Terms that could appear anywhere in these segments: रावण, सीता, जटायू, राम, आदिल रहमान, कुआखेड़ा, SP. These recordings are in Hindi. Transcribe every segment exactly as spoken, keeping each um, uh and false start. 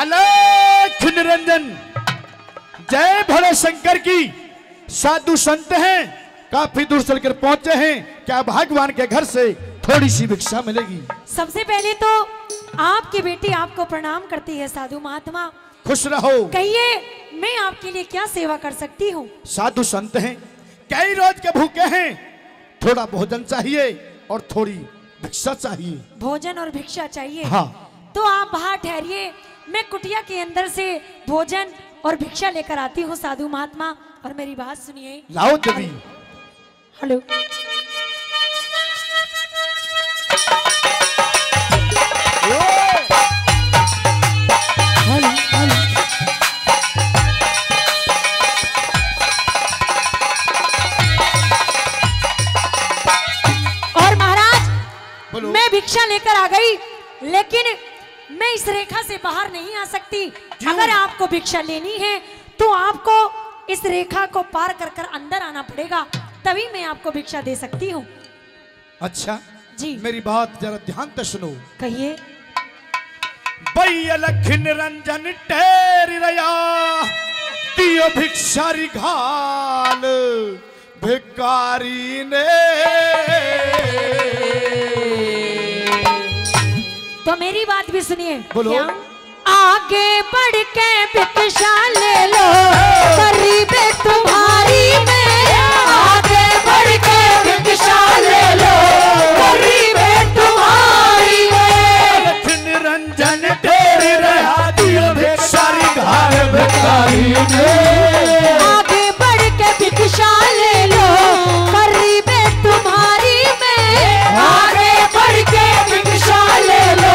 अलख निरंजन जय भोले शंकर की। साधु संत हैं, काफी दूर चलकर पहुंचे हैं, क्या भगवान के घर से थोड़ी सी भिक्षा मिलेगी। सबसे पहले तो आपकी बेटी आपको प्रणाम करती है। साधु महात्मा खुश रहो, कहिए मैं आपके लिए क्या सेवा कर सकती हूँ। साधु संत हैं, कई रोज के भूखे हैं, थोड़ा भोजन चाहिए और थोड़ी भिक्षा चाहिए। भोजन और भिक्षा चाहिए। हाँ, तो आप बाहर ठहरिए, मैं कुटिया के अंदर से भोजन और भिक्षा लेकर आती हूँ। साधु महात्मा और मेरी बात सुनिए। लाओ देवी। हेलो भिक्षा लेकर आ गई, लेकिन मैं इस रेखा से बाहर नहीं आ सकती। अगर आपको भिक्षा लेनी है तो आपको इस रेखा को पार कर कर अंदर आना पड़ेगा, तभी मैं आपको भिक्षा दे सकती हूँ। अच्छा जी, मेरी बात जरा ध्यान से सुनो। कहिए। अलख निरंजन ठहर रया दियो भिक्षारी घाल भिखारी ने। तो मेरी बात भी सुनिए। बोलो। आगे बढ़ के भिक्षा ले लो, गरीब तुम्हारी में। आगे बढ़ के भिक्षा ले लो, गरीब तुम्हारी में। निरंजन ठहर रहा दियो भिक्षारी घाल भिखारी ने। आगे बढ़ के भिक्षा ले लो, गरीब तुम्हारी में। आगे बढ़ के भिक्षा ले लो,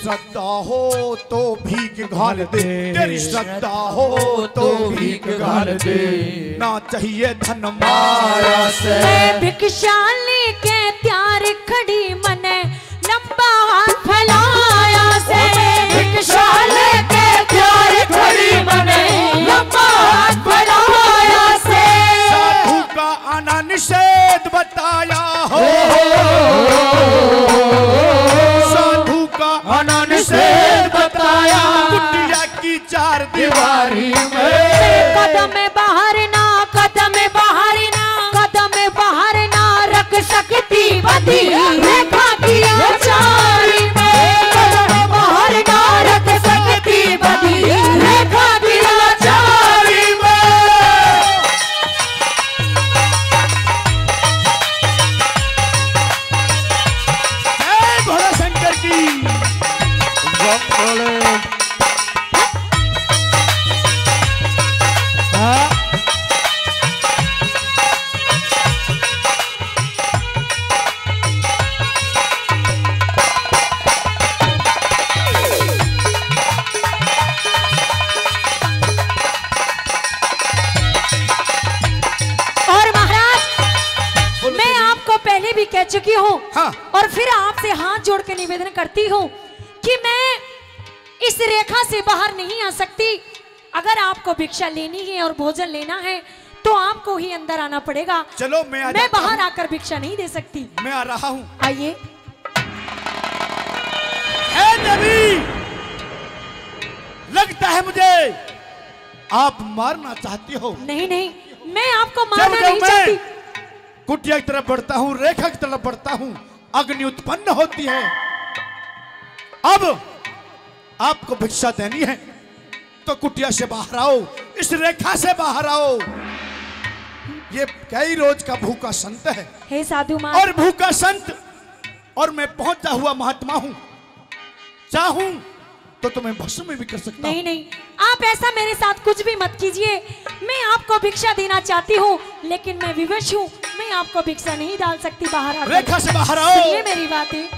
श्रद्धा हो तो भीख घाल दे। तेरी श्रद्धा हो तो भीख घाल दे। ना चाहिए धन माया से। भिक्षा लेके प्यार खड़ी मने लंबा हाथ फैलाया से। भिक्षा लेके प्यार खड़ी मने लंबा हाथ फैलाया से। साधु का आना निषेध बताया हो, बताया कुटिया की चार दीवारी में। कदम बाहर ना, कदम बाहर ना, कदम बाहर ना रख सकती बदी रेखा की आचारी में। कदम बाहर ना रख सकती बदी रेखा की आचारी में। जय भोले शंकर की। चुकी हूँ। हाँ। और फिर आपसे हाथ जोड़ के निवेदन करती हूँ कि मैं इस रेखा से बाहर नहीं आ सकती। अगर आपको भिक्षा लेनी है और भोजन लेना है तो आपको ही अंदर आना पड़ेगा। चलो मैं आ मैं बाहर आकर भिक्षा नहीं दे सकती। मैं आ रहा हूँ। आइए। ऐ देवी, लगता है मुझे आप मारना चाहती हो। नहीं नहीं, मैं आपको मारना नहीं चाहती। कुटिया की तरफ बढ़ता हूँ, रेखा की तरफ बढ़ता हूँ, अग्नि उत्पन्न होती है। अब आपको भिक्षा देनी है तो कुटिया से बाहर आओ, इस रेखा से बाहर आओ। ये कई रोज का भूखा संत है। हे साधु महात्मा। और भूखा संत और मैं पहुंचा हुआ महात्मा हूँ। चाहूं तो तुम्हें भस्म में भी कर सकता हूं। नहीं नहीं, आप ऐसा मेरे साथ कुछ भी मत कीजिए। मैं आपको भिक्षा देना चाहती हूँ, लेकिन मैं विवश हूँ, मैं आपको भिक्षा नहीं डाल सकती। बाहर आओ, रेखा से बाहर आओ। ये मेरी बात है।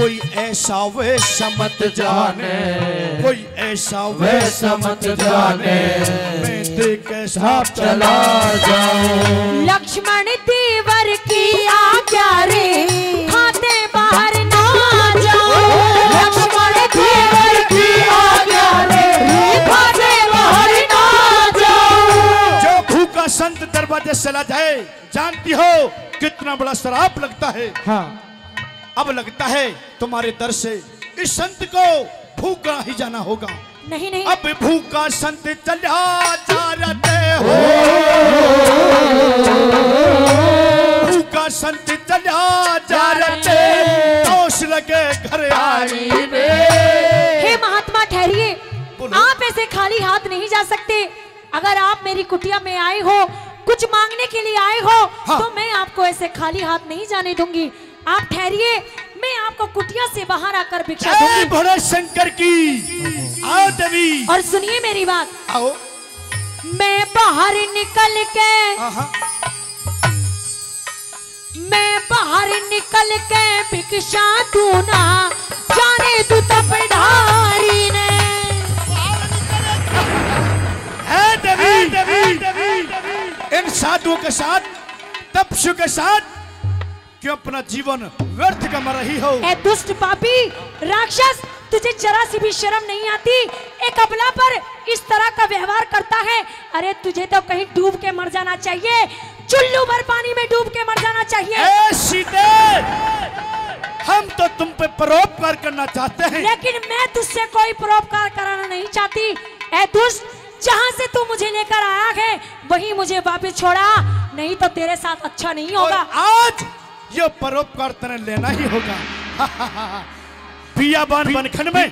कोई ऐसा वैसा मत जाने, कोई ऐसा वैसा मत जाने, मैं ते कैसा चला जाऊं। लक्ष्मण देवर की आज्ञा रे खाते बाहर ना जाओ, लक्ष्मण देवर की आज्ञा रे खाते बाहर ना जाओ। जो भूखा संत दरवाजे से लद है, जानती हो कितना बड़ा श्राप लगता है। हाँ। अब लगता है तुम्हारे दर से इस संत को भूखा ही जाना होगा। नहीं नहीं, अब भूखा संत चला जा रहे हो, भूखा संत चला जा रहे, दोष लगे घर आई में। हे महात्मा ठहरिए, आप ऐसे खाली हाथ नहीं जा सकते। अगर आप मेरी कुटिया में आए हो, कुछ मांगने के लिए आए हो, हाँ। तो मैं आपको ऐसे खाली हाथ नहीं जाने दूंगी। आप ठहरिए, मैं आपको कुटिया से बाहर आकर भिक्षा दूंगी। भोले शंकर की आओ देवी। और सुनिए मेरी बात, आओ। मैं बाहर निकल के, मैं बाहर निकल के भिक्षा दूना, जाने तू तब धारी ने। है देवी, देवी, देवी। इन साधुओं के साथ, तपस्या के साथ क्यों अपना जीवन व्यर्थ गंवा रही हो? ए दुष्ट पापी राक्षस, तुझे जरा सी भी शर्म नहीं आती? एक अबला पर इस तरह का व्यवहार करता है। अरे तुझे तो कहीं डूब के मर जाना चाहिए, चुल्लू भर पानी में डूब के मर जाना चाहिए। ए सीते, हम तो तुम पे परोपकार करना चाहते हैं। लेकिन मैं तुझसे कोई परोपकार कराना नहीं चाहती। ए दुष्ट, जहाँ से तू मुझे लेकर आया है वही मुझे वापिस छोड़ा, नहीं तो तेरे साथ अच्छा नहीं होगा। आज ये परोपकार तेरे लेना ही होगा। बियाबान बनखन में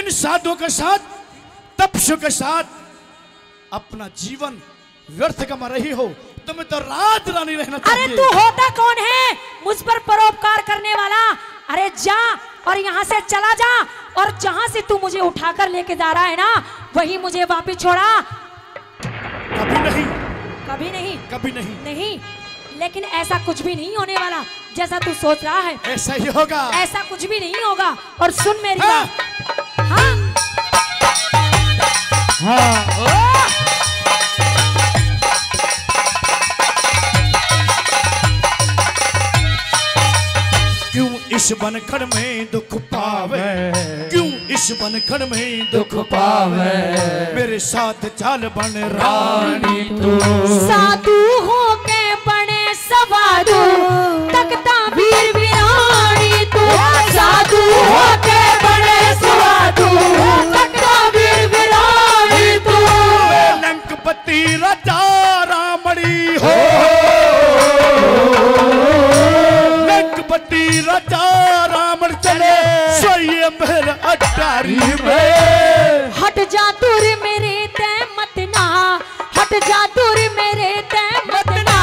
इन साधुओं के साथ, तपस्या के साथ अपना जीवन व्यर्थ गंवा रही हो, तुम्हें तो रात रानी रहना चाहिए। अरे तू होता कौन है मुझ पर परोपकार करने वाला? अरे जा और यहाँ से चला जा। और जहाँ से तू मुझे उठाकर लेके जा रहा है ना, वही मुझे वापिस छोड़ा। कभी नहीं, कभी नहीं, कभी नहीं, नहीं। लेकिन ऐसा कुछ भी नहीं होने वाला जैसा तू सोच रहा है। ऐसा ही होगा। ऐसा कुछ भी नहीं होगा। और सुन मेरी बात। हाँ हाँ, क्यों इस बनखड़ में दुख पावे, क्यों इस बनखड़ में दुख पावे, मेरे साथ चाल बन रानी तू। साधु हो के बने सवारू, तकता वीर वीरानी तू। साधु हो के बने सवारू, तकता वीर वीरानी तू। लंकपति राजा रामणी हो, लंकपति राजा रामण चले स्वयं भर अटारी में। हट जा दूर मेरे ते मतना, हट जा दूर मेरे ते मतना,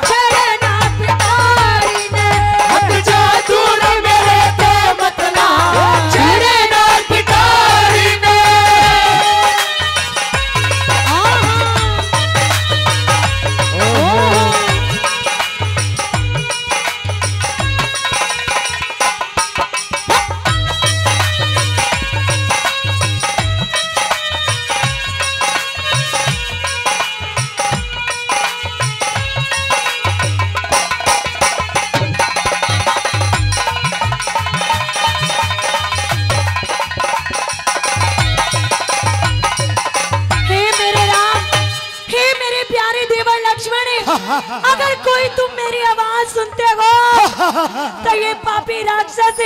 छेड़े ना पिटारी ने। हट जा दूर मेरे ते मतना, छेड़े ना पिटारी ने। अगर कोई तुम मेरी आवाज सुनते हो तो ये पापी राक्षस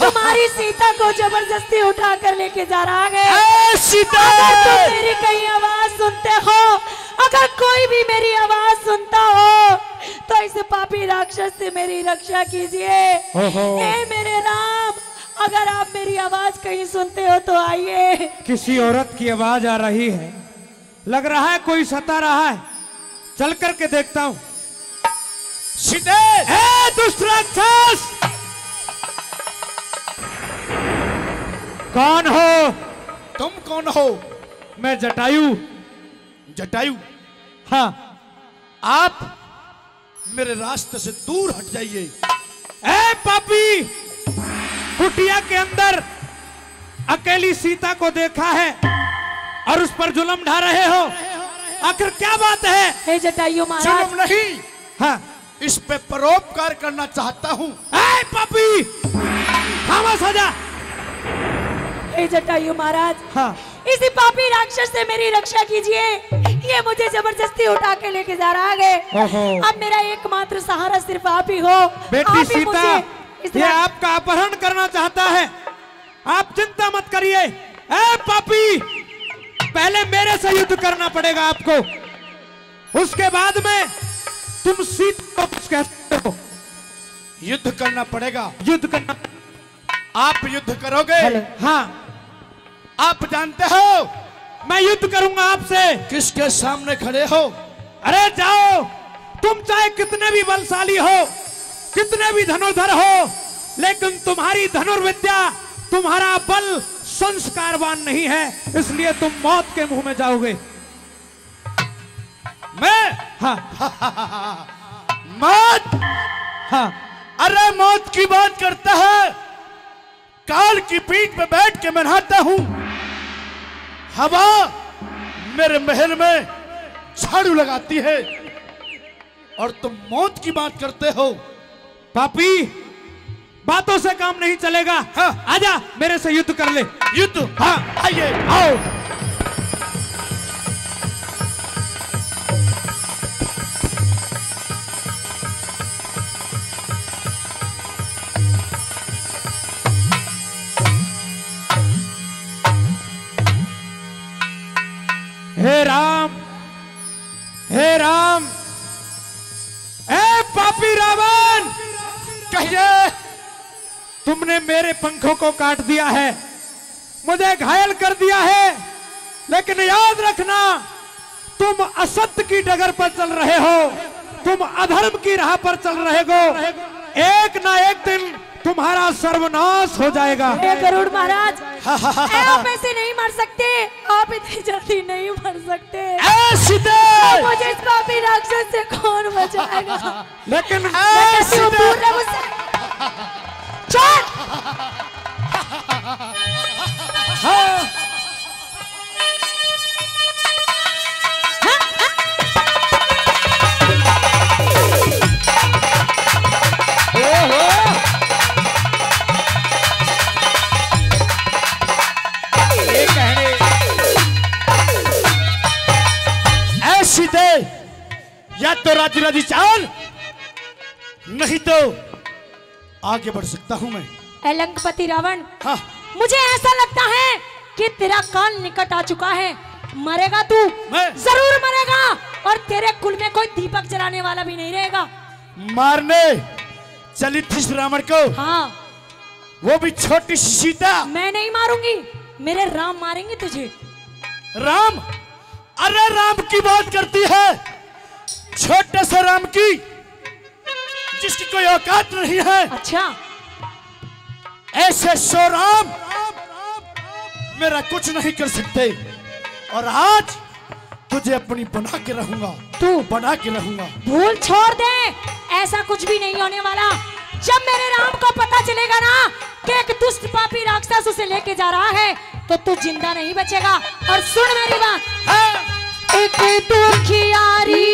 तुम्हारी सीता को जबरदस्ती उठा कर लेके जा रहा है। सीता, अगर तुम मेरी कहीं आवाज सुनते हो, अगर कोई भी मेरी आवाज सुनता हो तो इस पापी राक्षस से मेरी रक्षा कीजिए। हे मेरे राम, अगर आप मेरी आवाज कहीं सुनते हो तो आइए। किसी औरत की आवाज आ रही है, लग रहा है कोई सता रहा है, चल करके देखता हूँ। सीता, हे दुष्ट राक्षस, कौन हो तुम? कौन हो? मैं जटायू। जटायू? हाँ। आप मेरे रास्ते से दूर हट जाइए। ए पापी, कुटिया के अंदर अकेली सीता को देखा है और उस पर जुल्म ढा रहे हो, आखिर क्या बात है? हे जटायू महाराज, जुल्म नहीं, हाँ, इस पे परोपकार करना चाहता हूँ। ऐ पापी, खामा सजा। हे जटायू महाराज, हाँ, इसी पापी राक्षस से मेरी रक्षा कीजिए। ये मुझे जबरदस्ती उठा के लेके जा रहा है। अब मेरा एकमात्र सहारा सिर्फ आप ही हो। बेटी सीता, ये आपका अपहरण करना चाहता है, आप चिंता मत करिए। ऐ पापी, पहले मेरे से युद्ध करना पड़ेगा आपको, उसके बाद में तुम सीता को कहते हो। युद्ध करना पड़ेगा, युद्ध करना, आप युद्ध करोगे? हाँ। आप जानते हो मैं युद्ध करूंगा आपसे। किसके सामने खड़े हो? अरे जाओ, तुम चाहे कितने भी बलशाली हो, कितने भी धनुर्धर हो, लेकिन तुम्हारी धनुर्विद्या, तुम्हारा बल संस्कारवान नहीं है, इसलिए तुम मौत के मुंह में जाओगे। मैं हाँ हा, हा, हा, हा। मौत? हाँ। अरे मौत की बात करता है, काल की पीठ पे बैठ के मैं नहाता हूं, हवा मेरे महल में झाड़ू लगाती है, और तुम मौत की बात करते हो। पापी, बातों से काम नहीं चलेगा। हाँ। आजा, मेरे से युद्ध कर ले। युद्ध? हाँ, आइए, आओ। हे राम, हे राम, हे पापी रावण, कहिए तुमने मेरे पंखों को काट दिया है, मुझे घायल कर दिया है, लेकिन याद रखना, तुम असत्य की डगर पर चल रहे हो, तुम अधर्म की राह पर चल रहे हो, एक ना एक दिन तुम्हारा सर्वनाश हो जाएगा। हे गरुड़ महाराज, आप ऐसे नहीं मर सकते, आप इतनी जल्दी नहीं मर सकते। ऐ सीता, मुझे इस पापी राक्षस से कौन बचाएगा? लेकिन ऐसी दे, या तो राजी राजी चाल, नहीं तो आगे बढ़ सकता हूँ मैं। अलंकपति रावण, हाँ, मुझे ऐसा लगता है कि तेरा काल निकट आ चुका है। मरेगा तू, मैं? जरूर मरेगा, और तेरे कुल में कोई दीपक जलाने वाला भी नहीं रहेगा। मारने चली थी रावण को, हाँ, वो भी छोटी सी सीता। मैं नहीं मारूंगी, मेरे राम मारेंगे तुझे। राम? अरे राम की बात करती है, छोटे से राम की, जिसकी कोई औकात नहीं है। अच्छा, ऐसे सो राम मेरा कुछ नहीं कर सकते, और आज तुझे अपनी बना के रहूंगा। तू बना के रहूंगा। भूल छोड़ दे, ऐसा कुछ भी नहीं होने वाला। जब मेरे राम को पता चलेगा ना कि एक दुष्ट पापी राक्षस उसे लेके जा रहा है, तो तू जिंदा नहीं बचेगा। और सुन मेरी बात, एक दुखियारी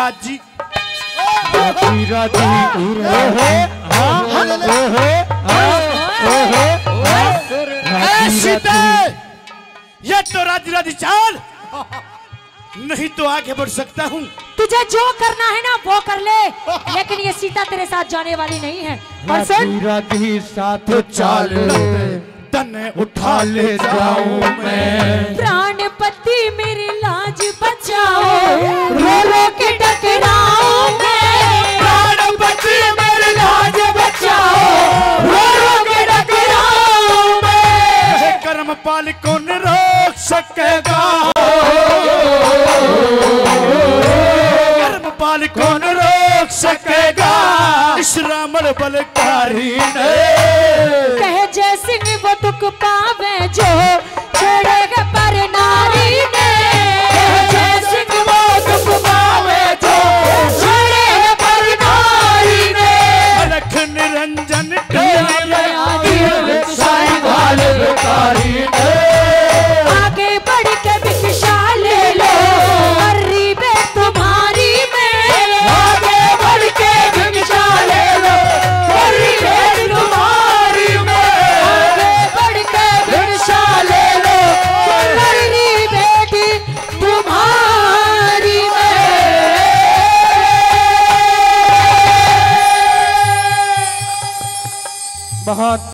महाराज जी सीता, ये तो राजी राजी चाल, नहीं तो आगे बढ़ सकता हूँ। तुझे जो करना है ना वो कर ले, लेकिन ये सीता तेरे साथ जाने वाली नहीं है। राजी राजी साथ चाल, तने उठा ले जाऊं मैं, प्राणपति मेरी लाज बचाओ, रो रो के टकराऊं मैं, प्राणपति मेरी लाज बचाओ, रो रो के टकराऊं मैं, कर्म पाल को न रोक सकेगा, कर्म पाल को न रोक सकेगा, इस रावण बलकारी ने वो तुक पावे जो छोड़ेगा पर नारी ने, जैसे वो तुक पावे जो छोड़ेगा पर नारी ने, अलख निरंजन कारी ने, आगे बढ़ के भिक्षा ले लो अरीबे तुम्हारी में, आगे बढ़ के भिक्षा ले लो अरीबे तुम्हारी, बहुत